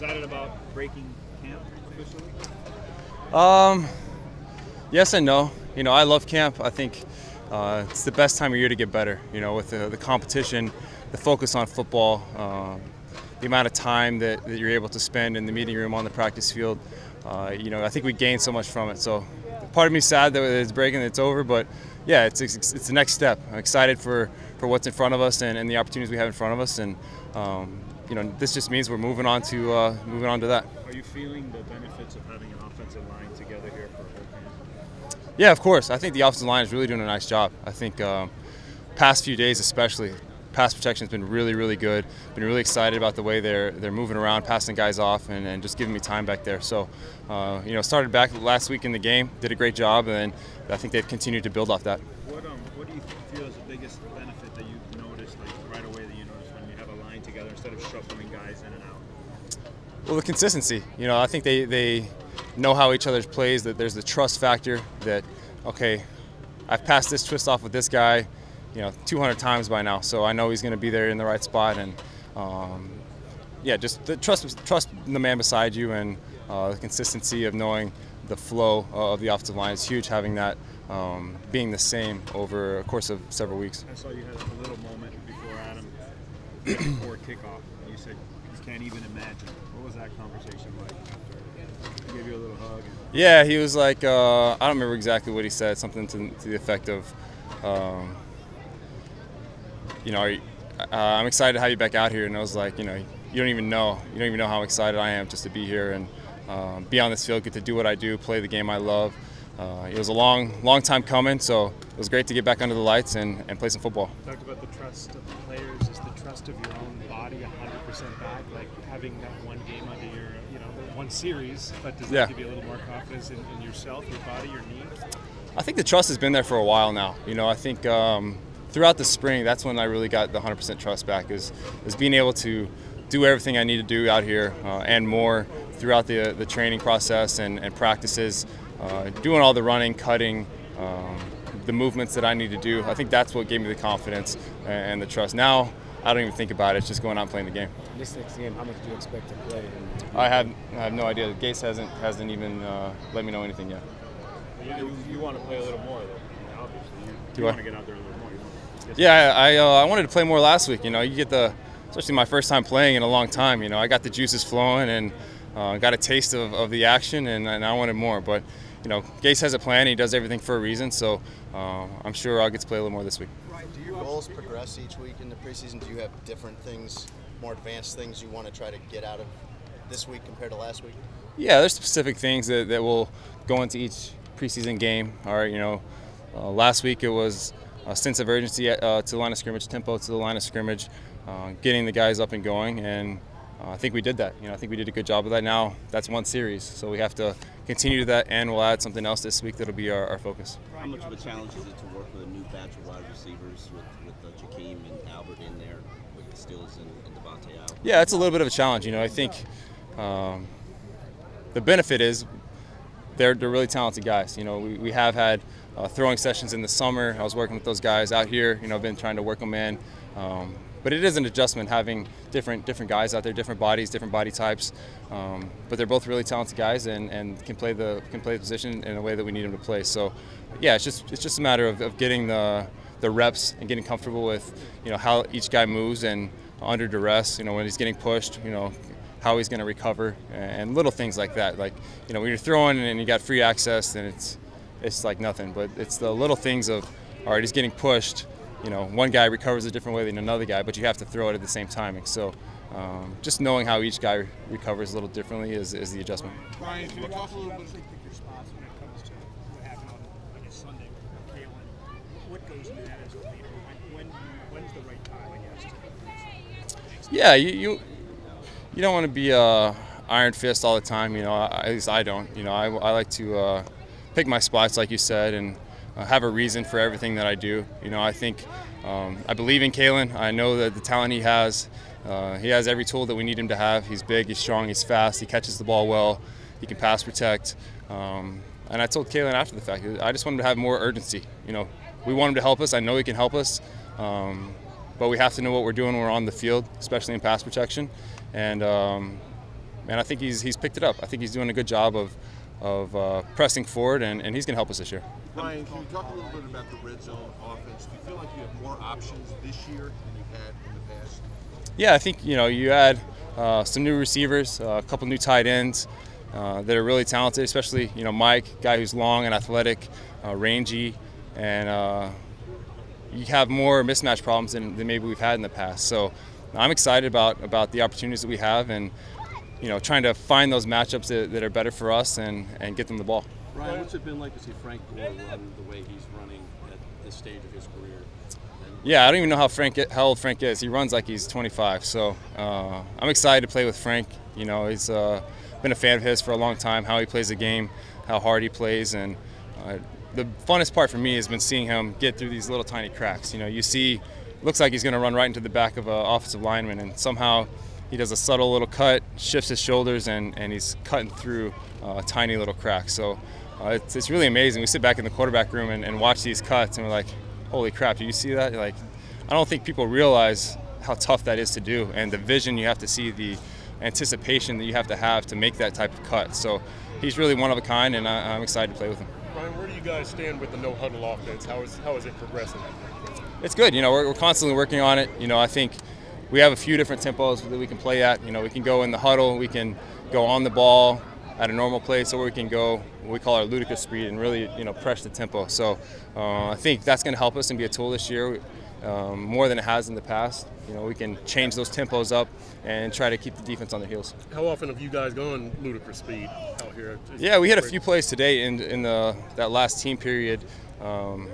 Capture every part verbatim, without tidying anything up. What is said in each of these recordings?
excited about breaking camp officially? Um, yes and no. You know, I love camp. I think uh, it's the best time of year to get better. You know, with the, the competition, the focus on football, um, the amount of time that, that you're able to spend in the meeting room on the practice field. Uh, you know, I think we gained so much from it. So part of me is sad that it's breaking, it's over, but yeah, it's, it's, it's the next step. I'm excited for, for what's in front of us and, and the opportunities we have in front of us. And, um, you know, this just means we're moving on to uh, moving on to that. Are you feeling the benefits of having an offensive line together here for a whole camp? Yeah, of course. I think the offensive line is really doing a nice job. I think um, past few days especially, pass protection has been really, really good. Been really excited about the way they're they're moving around, passing guys off, and, and just giving me time back there. So, uh, you know, started back last week in the game, did a great job, and I think they've continued to build off that. What um, what do you feel is the biggest benefit that you've noticed, like right away that you notice when you have a line together instead of shuffling guys in and out? Well, the consistency. You know, I think they they know how each other plays. That there's the trust factor. That okay, I've passed this twist off with this guy, you know, two hundred times by now, so I know he's going to be there in the right spot, and um, yeah, just the trust, trust the man beside you, and uh, the consistency of knowing the flow of the offensive line is huge. Having that um, being the same over a course of several weeks. I saw you had a little moment before Adam, before kickoff, and you said you can't even imagine. What was that conversation like? He gave you a little hug. Yeah, he was like, uh, I don't remember exactly what he said. Something to, to the effect of. Um, You know, uh, I'm excited to have you back out here, and I was like, you know, you don't even know, you don't even know how excited I am just to be here and um, be on this field, get to do what I do, play the game I love. Uh, it was a long, long time coming, so it was great to get back under the lights and, and play some football. You talked about the trust of the players. Is the trust of your own body one hundred percent back? Like having that one game under your, you know, one series, but does that yeah. give you a little more confidence in, in yourself, your body, your needs? I think the trust has been there for a while now. You know, I think. Um, Throughout the spring, that's when I really got the one hundred percent trust back, is, is being able to do everything I need to do out here uh, and more throughout the, the training process and, and practices, uh, doing all the running, cutting, um, the movements that I need to do. I think that's what gave me the confidence and the trust. Now, I don't even think about it. It's just going out and playing the game. This next game, how much do you expect to play? I have, I have no idea. Gase hasn't, hasn't even uh, let me know anything yet. You, you want to play a little more, though, obviously. You, do you want to get out there a little more. Yeah, I, uh, I wanted to play more last week. You know, you get the, especially my first time playing in a long time, you know, I got the juices flowing and uh, got a taste of, of the action, and, and I wanted more. But, you know, Gase has a plan. He does everything for a reason, so uh, I'm sure I'll get to play a little more this week. Do your goals progress each week in the preseason? Do you have different things, more advanced things you want to try to get out of this week compared to last week? Yeah, there's specific things that, that will go into each preseason game. All right, you know, uh, last week it was – a sense of urgency uh, to the line of scrimmage, tempo to the line of scrimmage, uh, getting the guys up and going, and uh, I think we did that. You know, I think we did a good job of that. Now that's one series, so we have to continue that, and we'll add something else this week that'll be our, our focus. How much of a challenge is it to work with a new batch of wide receivers with, with uh, Jakeem and Albert in there, with Stills and, and Devontae out? Yeah, it's a little bit of a challenge. You know, I think um, the benefit is they're, they're really talented guys. You know, we, we have had Uh, throwing sessions in the summer. I was working with those guys out here. You know, I've been trying to work them in, um, but it is an adjustment having different different guys out there, different bodies, different body types. Um, but they're both really talented guys and, and can play the can play the position in a way that we need them to play. So, yeah, it's just it's just a matter of, of getting the the reps and getting comfortable with, you know, how each guy moves and under duress. You know, when he's getting pushed, you know, how he's going to recover and little things like that. Like, you know, when you're throwing and you got free access, then it's It's like nothing, but it's the little things of, all right, he's getting pushed. You know, one guy recovers a different way than another guy, but you have to throw it at the same timing. So um, just knowing how each guy recovers a little differently is, is the adjustment. Brian, can you talk a little bit about your spots when it comes to what happened on, I guess, Sunday with Kalen? What goes into that as a leader? When, when's the right time, I guess? To yeah, you, you, you don't want to be uh, iron fist all the time. You know, I, at least I don't. You know, I, I like to... Uh, pick my spots, like you said, and uh, have a reason for everything that I do. You know, I think um, I believe in Kalen. I know that the talent he has, uh, he has every tool that we need him to have. He's big, he's strong, he's fast, he catches the ball well, he can pass protect. Um, and I told Kalen after the fact, I just want him to have more urgency. You know, we want him to help us. I know he can help us, um, but we have to know what we're doing when we're on the field, especially in pass protection. And um, man, I think he's he's picked it up. I think he's doing a good job of of uh, pressing forward, and, and he's going to help us this year. Ryan, can you talk a little bit about the red zone offense? Do you feel like you have more options this year than you've had in the past? Yeah, I think, you know, you add uh, some new receivers, uh, a couple new tight ends uh, that are really talented, especially, you know, Mike, guy who's long and athletic, uh, rangy, and uh, you have more mismatch problems than, than maybe we've had in the past. So I'm excited about, about the opportunities that we have, and you know, trying to find those matchups that, that are better for us and, and get them the ball. Ryan, what's it been like to see Frank Gore run the way he's running at this stage of his career? And yeah, I don't even know how, Frank, how old Frank is. He runs like he's twenty-five, so uh, I'm excited to play with Frank. You know, he's uh, been a fan of his for a long time, how he plays the game, how hard he plays, and uh, the funnest part for me has been seeing him get through these little tiny cracks. You know, you see, looks like he's going to run right into the back of an offensive lineman, and somehow he does a subtle little cut, shifts his shoulders, and, and he's cutting through uh, a tiny little crack. So uh, it's, it's really amazing. We sit back in the quarterback room and, and watch these cuts, and we're like, holy crap, do you see that? You're like, I don't think people realize how tough that is to do, and the vision you have to see, the anticipation that you have to have to make that type of cut. So he's really one of a kind, and I, I'm excited to play with him. Ryan, where do you guys stand with the no-huddle offense? How is, how is it progressing? It's good. You know, we're, we're constantly working on it. You know, I think we have a few different tempos that we can play at. You know, we can go in the huddle, we can go on the ball at a normal place, or we can go what we call our ludicrous speed and really, you know, press the tempo. So uh, I think that's going to help us and be a tool this year um, more than it has in the past. You know, we can change those tempos up and try to keep the defense on their heels. How often have you guys gone ludicrous speed out here? It's yeah, we had a few plays today in in the that last team period. Um,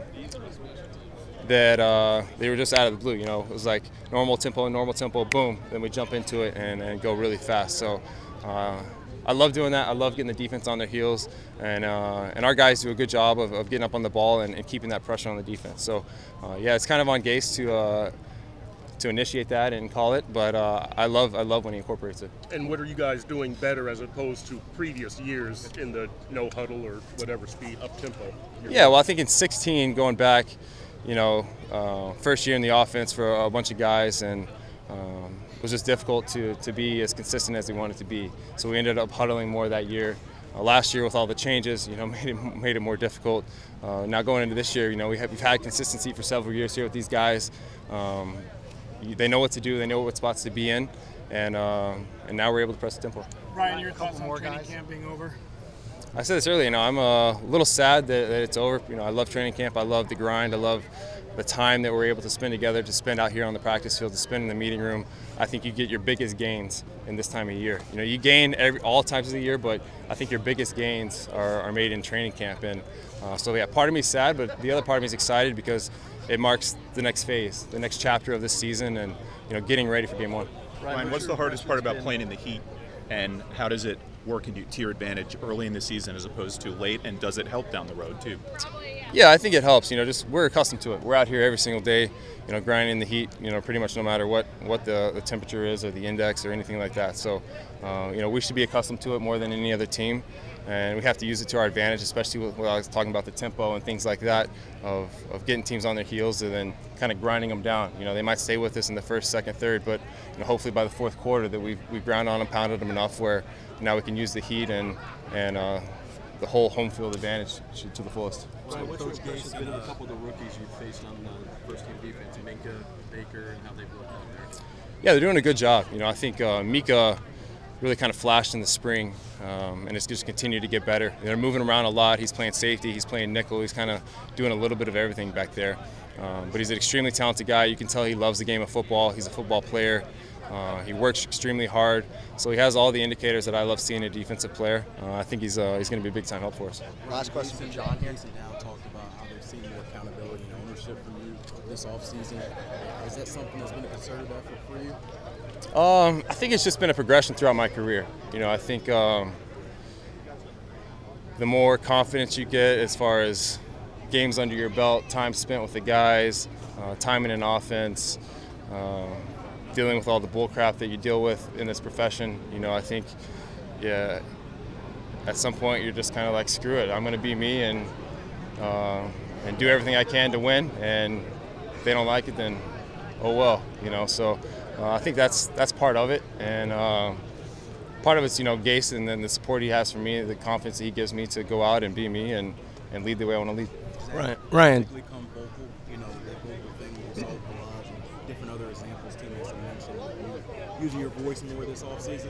that uh, they were just out of the blue, you know. It was like normal tempo, normal tempo, boom. Then we jump into it and, and go really fast. So uh, I love doing that. I love getting the defense on their heels. And uh, and our guys do a good job of, of getting up on the ball and, and keeping that pressure on the defense. So, uh, yeah, it's kind of on Gase to uh, to initiate that and call it. But uh, I love I love when he incorporates it. And what are you guys doing better as opposed to previous years in the no-huddle or whatever speed, up-tempo? Yeah, well, I think in sixteen going back, you know, uh, first year in the offense for a bunch of guys, and um, it was just difficult to, to be as consistent as we wanted to be. So we ended up huddling more that year. Uh, last year with all the changes, you know, made it, made it more difficult. Uh, now going into this year, you know, we have, we've had consistency for several years here with these guys. Um, they know what to do, they know what spots to be in, and, uh, and now we're able to press the tempo. Ryan, your thoughts on training camp being over? I said this earlier, you know, I'm a little sad that, that it's over. You know, I love training camp. I love the grind. I love the time that we're able to spend together, to spend out here on the practice field, to spend in the meeting room. I think you get your biggest gains in this time of year. You know, you gain every, all times of the year, but I think your biggest gains are, are made in training camp. And uh, so, yeah, part of me is sad, but the other part of me is excited because it marks the next phase, the next chapter of this season, and, you know, getting ready for game one. Ryan, what's the hardest part about playing in the heat, and how does it work to your advantage early in the season as opposed to late, and does it help down the road too? Yeah, I think it helps. You know, just we're accustomed to it. We're out here every single day, you know, grinding in the heat, you know, pretty much no matter what, what the, the temperature is or the index or anything like that. So, uh, you know, we should be accustomed to it more than any other team, and we have to use it to our advantage, especially with what I was talking about, the tempo and things like that, of, of getting teams on their heels and then kind of grinding them down. You know, they might stay with us in the first, second, third, but you know, hopefully by the fourth quarter that we've, we've ground on them, pounded them enough where now we can use the heat and, and uh, the whole home field advantage to, to the fullest. Ryan, what's your impression been of a couple of the rookies you've faced on the first team defense, Minkah, Baker, and how they've worked out there? Yeah, they're doing a good job. You know, I think uh, Minkah really kind of flashed in the spring, um, and it's just continued to get better. They're moving around a lot. He's playing safety, he's playing nickel, he's kind of doing a little bit of everything back there. Um, but he's an extremely talented guy. You can tell he loves the game of football. He's a football player. Uh, he works extremely hard, so he has all the indicators that I love seeing in a defensive player. Uh, I think he's uh, he's going to be a big time help for us. Last question for John here. Now talked about how they've seen more accountability and ownership from you this offseason. Is that something that's been a concerted effort for you? Um, I think it's just been a progression throughout my career. You know, I think um, the more confidence you get as far as games under your belt, time spent with the guys, uh, time in an offense, uh, dealing with all the bull crap that you deal with in this profession. You know, I think, yeah, at some point you're just kind of like, screw it, I'm going to be me and uh, and do everything I can to win. And if they don't like it, then oh well, you know. So. Uh, I think that's that's part of it, and uh, part of it's, you know, Gase, and then the support he has for me, the confidence that he gives me to go out and be me and, and lead the way I want to lead. Right, Ryan. Using your voice more this offseason?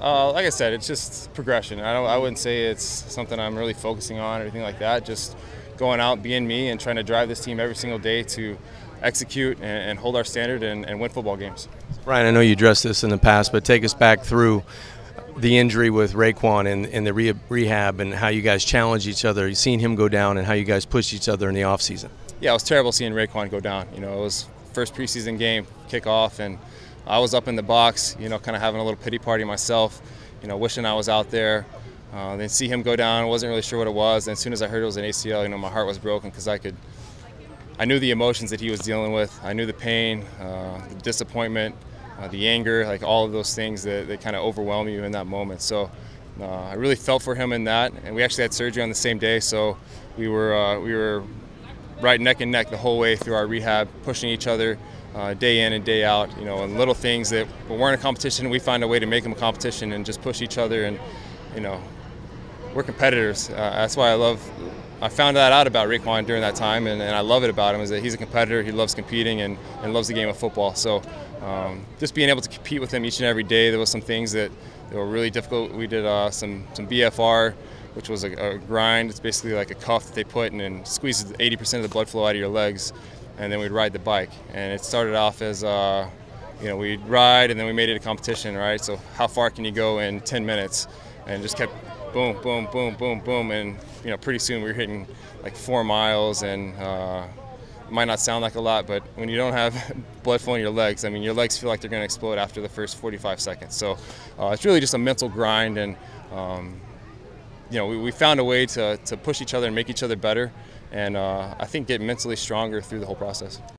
Uh, like I said, it's just progression. I don't, I wouldn't say it's something I'm really focusing on or anything like that. Just going out, being me, and trying to drive this team every single day to execute and, and hold our standard and, and win football games. Ryan, I know you addressed this in the past, but take us back through the injury with Raekwon and, and the re rehab and how you guys challenge each other. You've seen him go down and how you guys push each other in the offseason. Yeah, it was terrible seeing Raekwon go down. You know, it was first preseason game, kickoff, and I was up in the box, you know, kind of having a little pity party myself, you know, wishing I was out there. Uh, then see him go down, I wasn't really sure what it was. And as soon as I heard it was an A C L, you know, my heart was broken because I could, I knew the emotions that he was dealing with. I knew the pain, uh, the disappointment, uh, the anger, like all of those things that, that kind of overwhelm you in that moment. So uh, I really felt for him in that. And we actually had surgery on the same day, so we were, uh, we were right neck and neck the whole way through our rehab, pushing each other. Uh, day in and day out, you know, and little things that weren't a competition, we find a way to make them a competition and just push each other. And, you know, we're competitors. Uh, that's why I love, I found that out about Raekwon during that time, and, and I love it about him is that he's a competitor, he loves competing and, and loves the game of football. So um, just being able to compete with him each and every day, there was some things that, that were really difficult. We did uh, some, some B F R, which was a, a grind. It's basically like a cuff that they put in and squeezes eighty percent of the blood flow out of your legs. And then we'd ride the bike. And it started off as, uh, you know, we'd ride and then we made it a competition, right? So how far can you go in ten minutes? And just kept boom, boom, boom, boom, boom. And, you know, pretty soon we were hitting like four miles. And uh, it might not sound like a lot, but when you don't have blood flow in your legs, I mean, your legs feel like they're going to explode after the first forty-five seconds. So uh, it's really just a mental grind. And, um, you know, we, we found a way to, to push each other and make each other better. And uh, I think get mentally stronger through the whole process.